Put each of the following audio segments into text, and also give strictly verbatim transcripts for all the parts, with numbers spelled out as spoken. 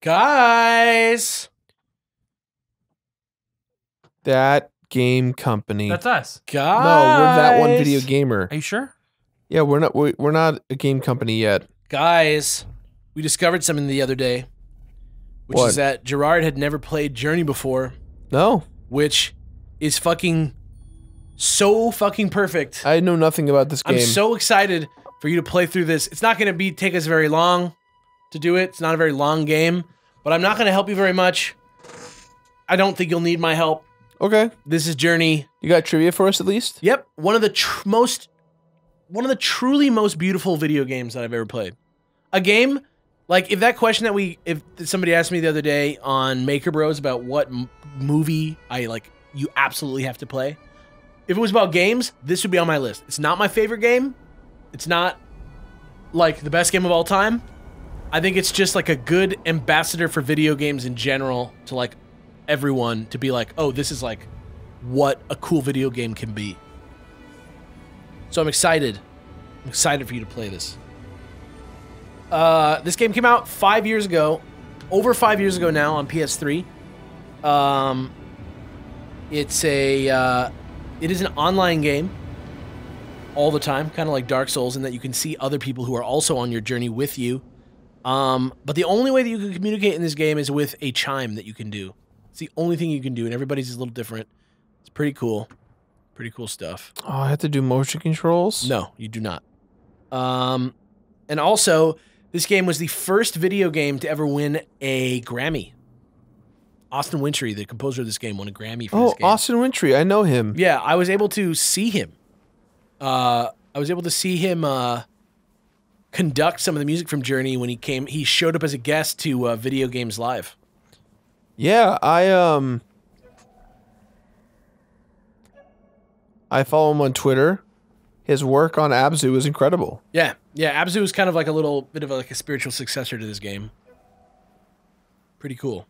Guys. That game company. That's us. Guys. No, we're that one video gamer. Are you sure? Yeah, we're not we're not a game company yet. Guys, we discovered something the other day. Which what? Is that Jirard had never played Journey before. No. Which is fucking so fucking perfect. I know nothing about this game. I'm so excited for you to play through this. It's not going to be take us very long to do it. It's not a very long game, but I'm not going to help you very much. I don't think you'll need my help. Okay. This is Journey. You got trivia for us at least? Yep. One of the tr most one of the truly most beautiful video games that I've ever played. A game like if that question that we if somebody asked me the other day on Maker Bros about what m movie I like you absolutely have to play. If it was about games, this would be on my list. It's not my favorite game. It's not like the best game of all time. I think it's just like a good ambassador for video games in general to like everyone to be like, "Oh, this is like what a cool video game can be." So I'm excited. I'm excited for you to play this. Uh, this game came out five years ago, over five years ago now on P S three. Um, it's a, uh, it is an online game all the time, kind of like Dark Souls in that you can see other people who are also on your journey with you. Um, but the only way that you can communicate in this game is with a chime that you can do. It's the only thing you can do, and everybody's is a little different. It's pretty cool. Pretty cool stuff. Oh, I have to do motion controls? No, you do not. Um, and also, this game was the first video game to ever win a Grammy. Austin Wintry, the composer of this game, won a Grammy for oh, this game. Oh, Austin Wintry, I know him. Yeah, I was able to see him. Uh, I was able to see him uh, conduct some of the music from Journey when he came. He showed up as a guest to uh, Video Games Live. Yeah, I um, I follow him on Twitter. His work on Abzu is incredible. Yeah, yeah, Abzu is kind of like a little bit of a, like a spiritual successor to this game. Pretty cool.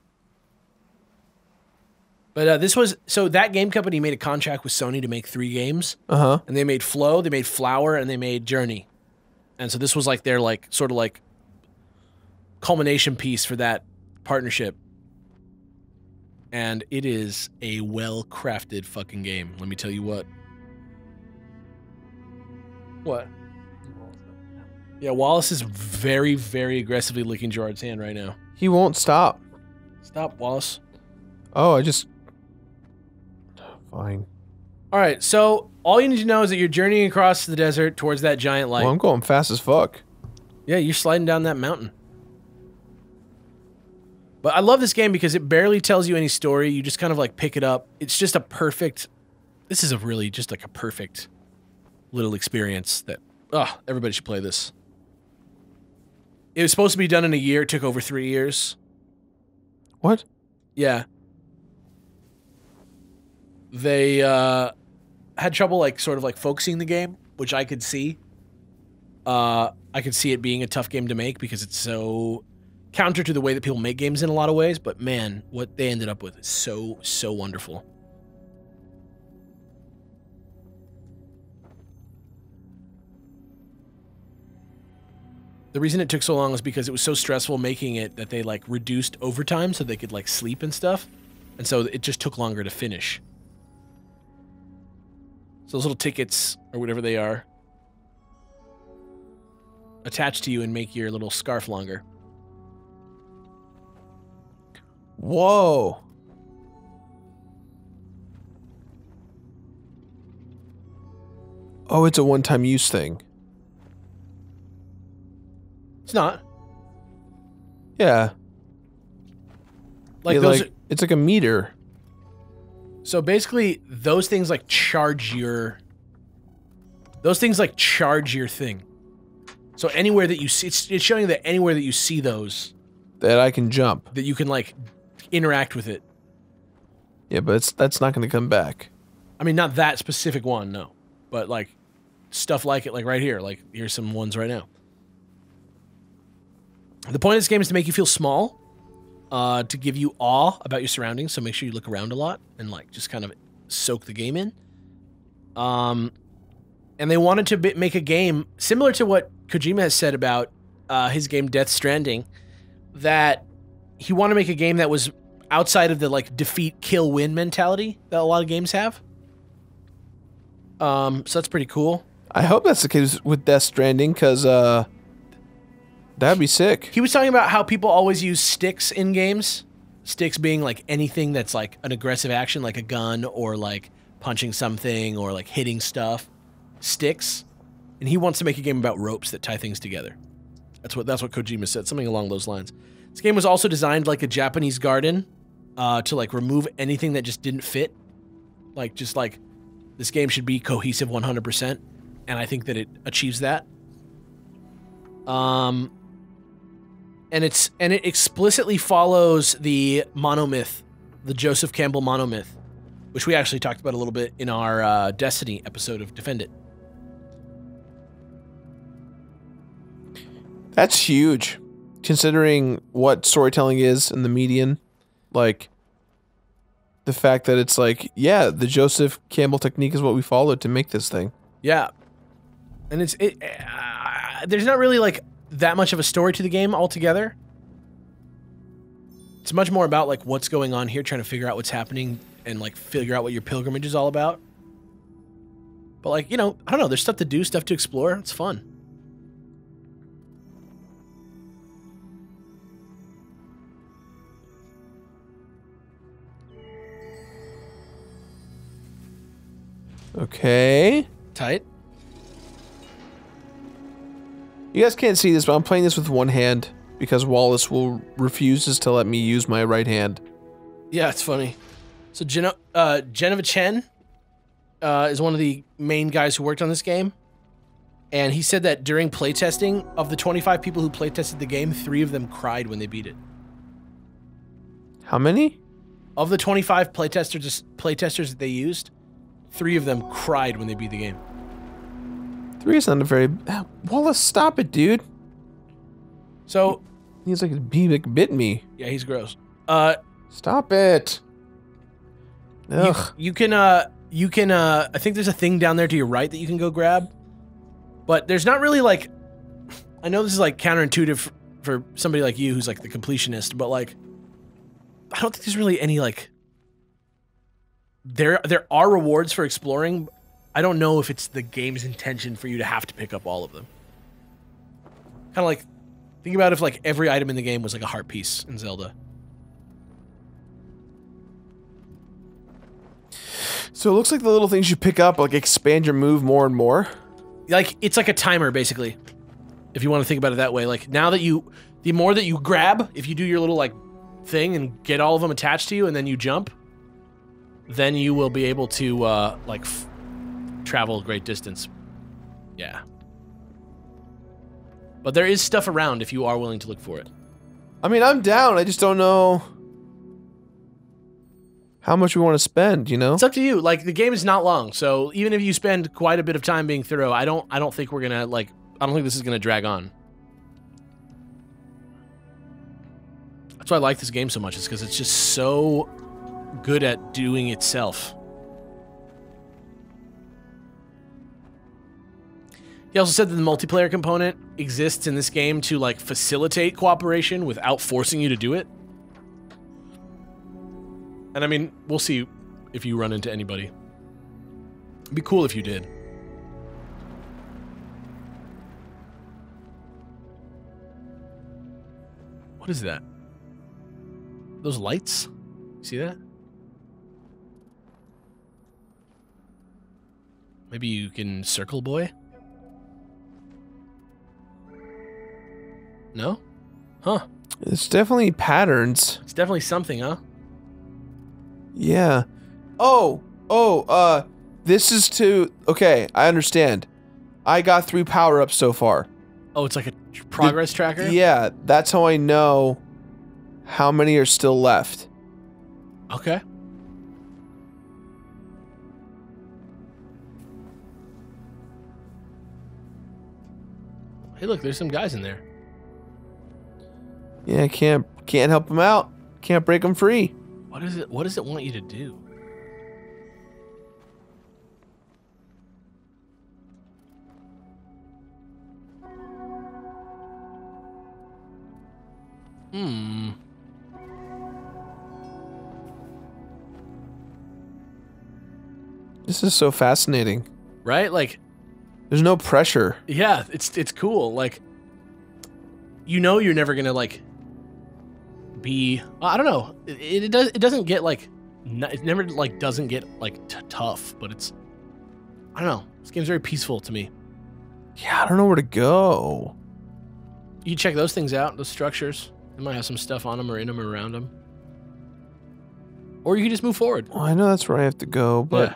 But uh, this was, so that game company made a contract with Sony to make three games. Uh-huh. And they made Flow, they made Flower, and they made Journey. And so this was like their like, sort of like, culmination piece for that partnership. And it is a well-crafted fucking game. Let me tell you what. What? Yeah, Wallace is very, very aggressively licking Gerard's hand right now. He won't stop. Stop, Wallace. Oh, I just... Fine. All right, so all you need to know is that you're journeying across the desert towards that giant light. Well, I'm going fast as fuck. Yeah, you're sliding down that mountain. But I love this game because it barely tells you any story. You just kind of like pick it up. It's just a perfect... This is a really just like a perfect little experience that... Ugh, everybody should play this. It was supposed to be done in a year. It took over three years. What? Yeah. They uh, had trouble like sort of like focusing the game, which I could see. Uh, I could see it being a tough game to make because it's so... counter to the way that people make games in a lot of ways, but man, what they ended up with is so, so wonderful. The reason it took so long was because it was so stressful making it that they like reduced overtime so they could like sleep and stuff. And so it just took longer to finish. So those little tickets or whatever they are attach to you and make your little scarf longer. Whoa. Oh, it's a one-time use thing. It's not. Yeah. Like yeah, those like, are, it's like a meter. So basically those things like charge your those things like charge your thing. So anywhere that you see it's it's showing that anywhere that you see those that I can jump. That you can like interact with it. Yeah, but it's, that's not going to come back. I mean, not that specific one, no. But, like, stuff like it, like right here. Like, here's some ones right now. The point of this game is to make you feel small, uh, to give you awe about your surroundings, so make sure you look around a lot and, like, just kind of soak the game in. Um, and they wanted to b make a game similar to what Kojima has said about uh, his game Death Stranding, that... he wanted to make a game that was outside of the like defeat, kill, win mentality that a lot of games have. Um, so that's pretty cool. I hope that's the case with Death Stranding, because uh, that'd be sick. He was talking about how people always use sticks in games. Sticks being like anything that's like an aggressive action, like a gun or like punching something or like hitting stuff. Sticks. And he wants to make a game about ropes that tie things together. That's what that's what Kojima said, something along those lines. This game was also designed like a Japanese garden, uh, to like remove anything that just didn't fit. Like just like this game should be cohesive one hundred percent, and I think that it achieves that. Um, and it's and it explicitly follows the monomyth, the Joseph Campbell monomyth, which we actually talked about a little bit in our uh, Destiny episode of Defend It. That's huge, considering what storytelling is in the median. Like, the fact that it's like, yeah, the Joseph Campbell technique is what we followed to make this thing. Yeah. And it's, it, uh, there's not really, like, that much of a story to the game altogether. It's much more about, like, what's going on here, trying to figure out what's happening and, like, figure out what your pilgrimage is all about. But, like, you know, I don't know, there's stuff to do, stuff to explore. It's fun. Okay. Tight. You guys can't see this, but I'm playing this with one hand because Wallace will refuses to let me use my right hand. Yeah, it's funny. So Geno uh, Genova Chen uh, is one of the main guys who worked on this game. And he said that during playtesting, of the twenty-five people who playtested the game, three of them cried when they beat it. How many? Of the twenty-five playtesters, playtesters that they used, three of them cried when they beat the game. Three is not a very... Wallace, stop it, dude. So... He's like, he like, bit me. Yeah, he's gross. Uh, stop it. Ugh. You, you can, uh... You can, uh... I think there's a thing down there to your right that you can go grab. But there's not really, like... I know this is, like, counterintuitive for, for somebody like you who's, like, the completionist, but, like... I don't think there's really any, like... There, there are rewards for exploring. I don't know if it's the game's intention for you to have to pick up all of them. Kind of like, think about if like every item in the game was like a heart piece in Zelda. So it looks like the little things you pick up like expand your move more and more. Like it's like a timer basically, if you want to think about it that way. Like now that you, the more that you grab, if you do your little like thing and get all of them attached to you, and then you jump. Then you will be able to, uh, like, f travel a great distance. Yeah. But there is stuff around if you are willing to look for it. I mean, I'm down. I just don't know how much we want to spend, you know? It's up to you. Like, the game is not long, so even if you spend quite a bit of time being thorough, I don't, I don't think we're gonna, like, I don't think this is gonna drag on. That's why I like this game so much, is because it's just so... good at doing itself. He also said that the multiplayer component exists in this game to like facilitate cooperation without forcing you to do it. And I mean, we'll see if you run into anybody. It'd be cool if you did. What is that? Those lights? You see that? Maybe you can circle, boy? No? Huh. It's definitely patterns. It's definitely something, huh? Yeah. Oh! Oh, uh, this is to... Okay, I understand. I got three power-ups so far. Oh, it's like a progress the, tracker? Yeah, that's how I know how many are still left. Okay. Hey, look, there's some guys in there. Yeah, can't can't help them out. Can't break them free. What is it? What does it want you to do? Hmm. This is so fascinating. Right? Like, there's no pressure. Yeah, it's it's cool. Like, you know, you're never gonna like be. I don't know. It, it does. It doesn't get like. It never like doesn't get like t tough, but it's. I don't know. This game's very peaceful to me. Yeah, I don't know where to go. You check those things out. Those structures. They might have some stuff on them or in them or around them. Or you can just move forward. Well, I know that's where I have to go, but... Yeah.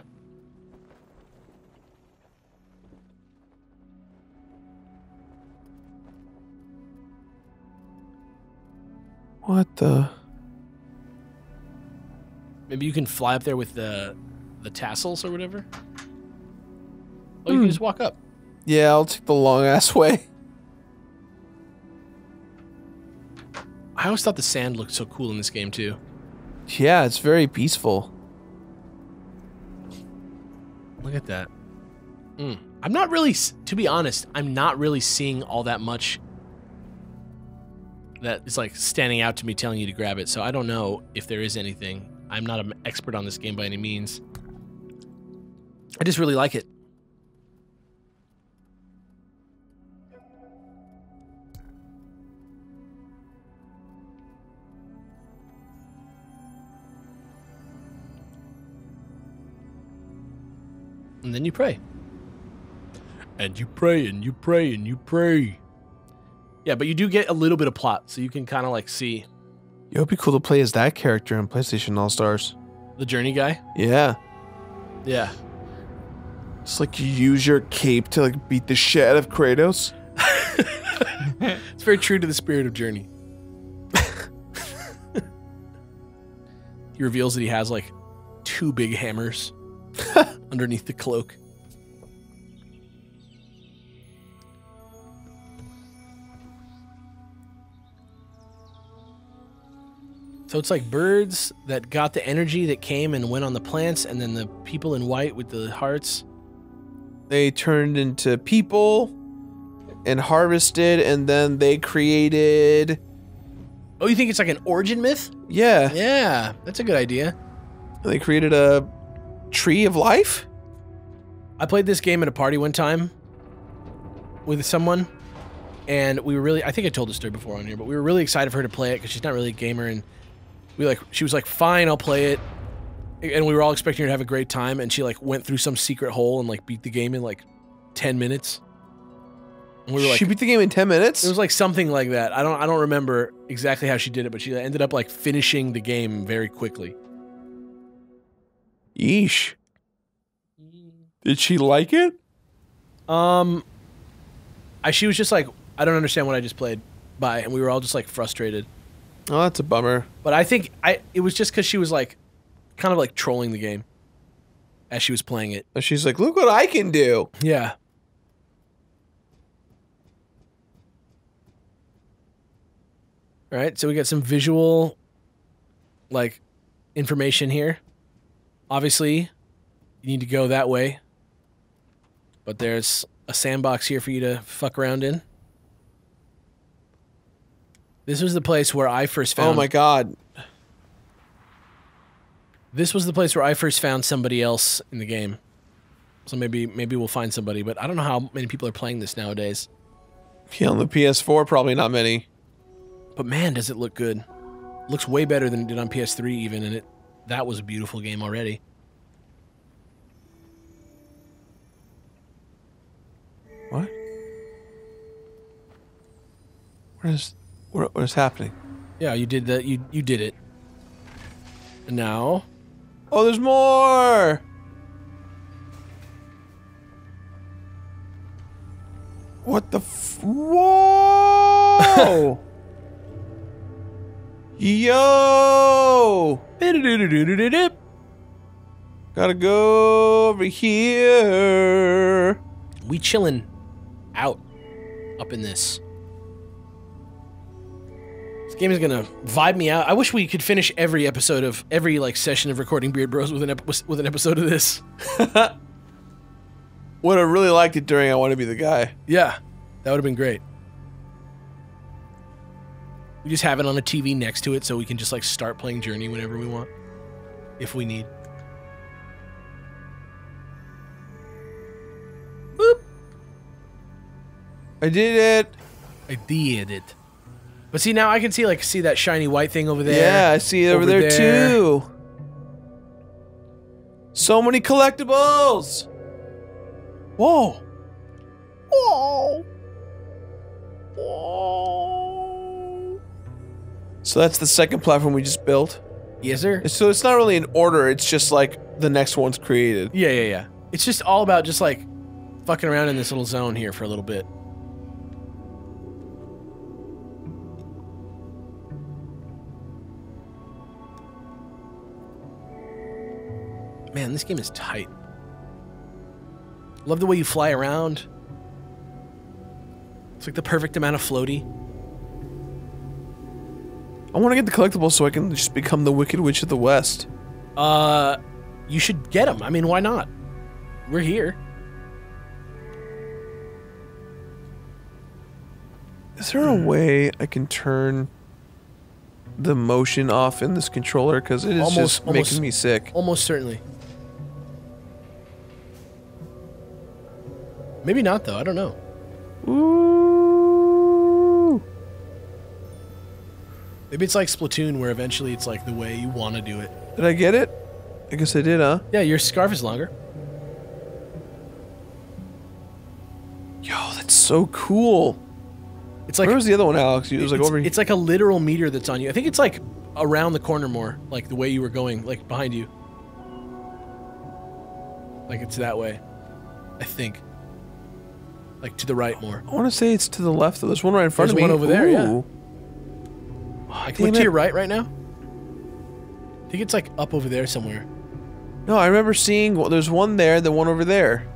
What the... Maybe you can fly up there with the the tassels or whatever? Or you mm. can just walk up. Yeah, I'll take the long-ass way. I always thought the sand looked so cool in this game, too. Yeah, it's very peaceful. Look at that. Mm. I'm not really, to be honest, I'm not really seeing all that much that it's like standing out to me telling you to grab it, so I don't know if there is anything. I'm not an expert on this game by any means. I just really like it. And then you pray. And you pray, and you pray, and you pray. Yeah, but you do get a little bit of plot, so you can kind of, like, see. It would be cool to play as that character in PlayStation All-Stars. The Journey guy? Yeah. Yeah. It's like you use your cape to, like, beat the shit out of Kratos. It's very true to the spirit of Journey. He reveals that he has, like, two big hammers. Underneath the cloak. So it's like birds that got the energy that came and went on the plants, and then the people in white with the hearts. They turned into people and harvested, and then they created... Oh, you think it's like an origin myth? Yeah. Yeah, that's a good idea. They created a... Tree of Life? I played this game at a party one time with someone, and we were really, I think I told this story before on here, but we were really excited for her to play it because she's not really a gamer, and we like, she was like, fine, I'll play it, and we were all expecting her to have a great time, and she like went through some secret hole and like beat the game in like ten minutes. And we were like, she beat the game in ten minutes? It was like something like that. I don't, I don't remember exactly how she did it, but she ended up like finishing the game very quickly. Yeesh. Did she like it? Um, I, she was just like, I don't understand what I just played. Bye. And we were all just like frustrated. Oh, that's a bummer. But I think I it was just because she was like, kind of like trolling the game as she was playing it. And she's like, look what I can do. Yeah. All right. So we got some visual, like, information here. Obviously, you need to go that way, but there's a sandbox here for you to fuck around in. This was the place where I first found... Oh my god. This was the place where I first found somebody else in the game. So maybe maybe we'll find somebody, but I don't know how many people are playing this nowadays. Yeah, on the P S four, probably not many. But man, does it look good. It looks way better than it did on P S three even, and it... That was a beautiful game already. What? What is what, what is happening? Yeah, you did that. You you did it. And now, oh, there's more. What the? F Whoa! Yo! Gotta go over here. We chillin' out up in this. This game is gonna vibe me out. I wish we could finish every episode of every like session of recording Beard Bros with an ep with an episode of this. Would have really liked it during I Want to Be the Guy. Yeah, that would have been great. We just have it on a T V next to it so we can just like start playing Journey whenever we want. If we need. I did it. I did it. But see, now I can see, like, see that shiny white thing over there. Yeah, I see it over, over there, there too. So many collectibles. Whoa. Whoa. Whoa. So that's the second platform we just built. Yes, sir. So it's not really in order. It's just like the next one's created. Yeah, yeah, yeah. It's just all about just like fucking around in this little zone here for a little bit. Man, this game is tight. Love the way you fly around. It's like the perfect amount of floaty. I want to get the collectibles so I can just become the Wicked Witch of the West. Uh, you should get them. I mean, why not? We're here. Is there a way I can turn the motion off in this controller? Because it is almost, just almost, making me sick. Almost certainly. Maybe not, though. I don't know. Ooh. Maybe it's like Splatoon, where eventually it's like the way you want to do it. Did I get it? I guess I did, huh? Yeah, your scarf is longer. Yo, that's so cool. It's like, where was the other one, Alex? It was like over here. It's like a literal meter that's on you. I think it's like around the corner more, like the way you were going, like behind you. Like it's that way, I think. Like to the right more. I want to say it's to the left. Though. There's one right in front There's of me. There's one over there, yeah. Oh, I can look to your right right now. I think it's like up over there somewhere. No, I remember seeing... Well, there's one there, the one over there.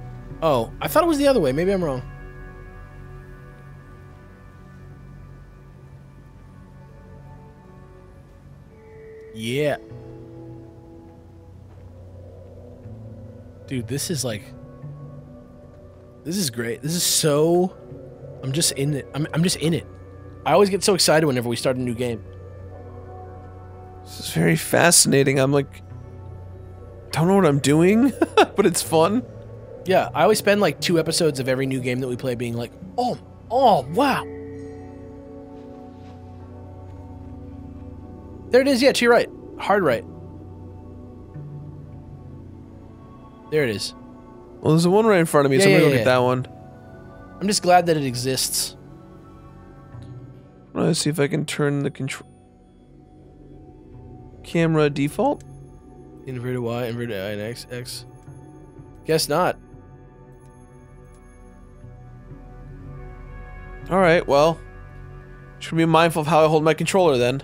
Oh, I thought it was the other way. Maybe I'm wrong. Yeah. Dude, this is like... This is great. This is so... I'm just in it. I'm, I'm just in it. I always get so excited whenever we start a new game. This is very fascinating. I'm like... Don't know what I'm doing, but it's fun. Yeah, I always spend like two episodes of every new game that we play being like, oh, oh, wow. There it is. Yeah, to your right. Hard right. There it is. Well, there's the one right in front of me, yeah, so I'm yeah, gonna yeah, get yeah. that one. I'm just glad that it exists. Let's see if I can turn the control... Camera default? Inverted Y, inverted I, and X, X. Guess not. Alright, well... Should be mindful of how I hold my controller, then.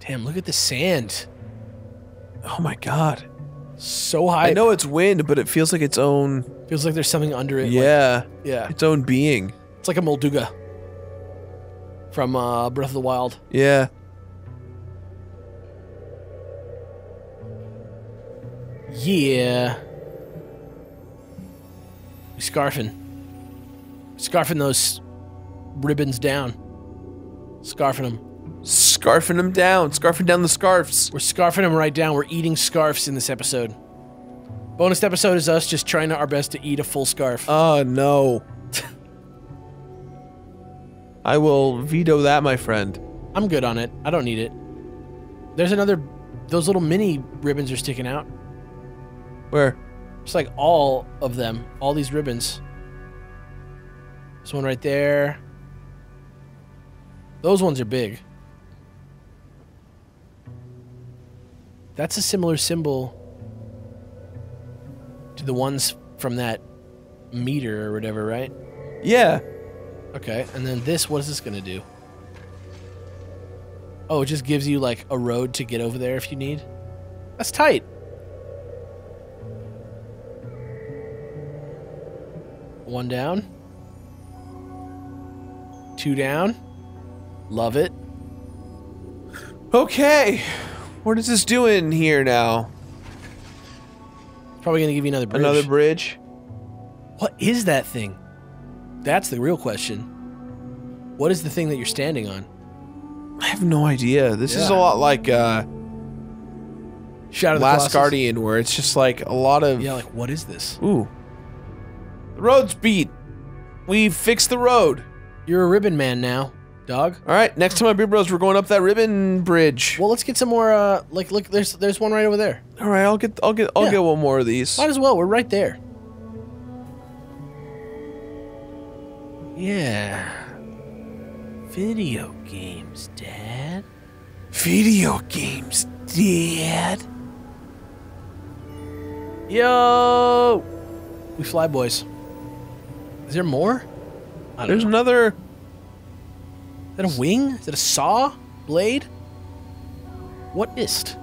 Damn, look at the sand. Oh my god. So high. I know it's wind, but it feels like its own... Feels like there's something under it. Yeah. Like, yeah. Its own being. It's like a Molduga. From uh, Breath of the Wild. Yeah. Yeah. We're scarfing. Scarfing those ribbons down. Scarfing them. Scarfing them down. Scarfing down the scarves. We're scarfing them right down. We're eating scarves in this episode. Bonus episode is us just trying our best to eat a full scarf. Oh, no. I will veto that, my friend. I'm good on it. I don't need it. There's another... Those little mini ribbons are sticking out. Where? Just like all of them. All these ribbons. This one right there. Those ones are big. That's a similar symbol to the ones from that meter or whatever, right? Yeah. Okay, and then this, what is this going to do? Oh, it just gives you, like, a road to get over there if you need? That's tight. One down. Two down. Love it. Okay. What is this doing here now? It's probably gonna give you another bridge. Another bridge? What is that thing? That's the real question. What is the thing that you're standing on? I have no idea. This yeah. is a lot like, uh... Shadow of the Last Guardian, where it's just like a lot of... Yeah, like, what is this? Ooh. The road's beat. We fixed the road. You're a ribbon man now, dog. All right, next time on Beer Bros, we're going up that ribbon bridge. Well, let's get some more, uh, like, look, there's there's one right over there. All right, I'll get, I'll get, I'll yeah. get one more of these. Might as well, we're right there. Yeah. Video games, Dad. Video games, Dad. Yo! We fly, boys. Is there more? I don't There's know. another... Is that a wing? Is that a saw? Blade? What ist?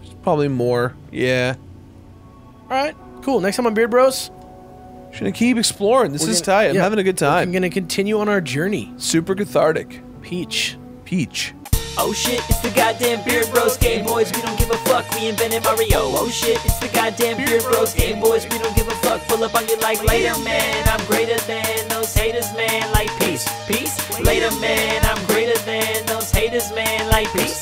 There's probably more. Yeah. Alright. Cool. Next time on Beard Bros. We're gonna keep exploring. This We're is gonna, tight. I'm yeah, having a good time. I'm gonna continue on our journey. Super cathartic. Peach. Peach. Oh shit, it's the goddamn Beard Bros Game Boys, we don't give a fuck, we invented Mario. Oh shit, it's the goddamn Beard Bros Game Boys, we don't give a fuck, pull up on you like later man, I'm greater than those haters man, like peace, peace, later man, I'm greater than those haters man, like peace.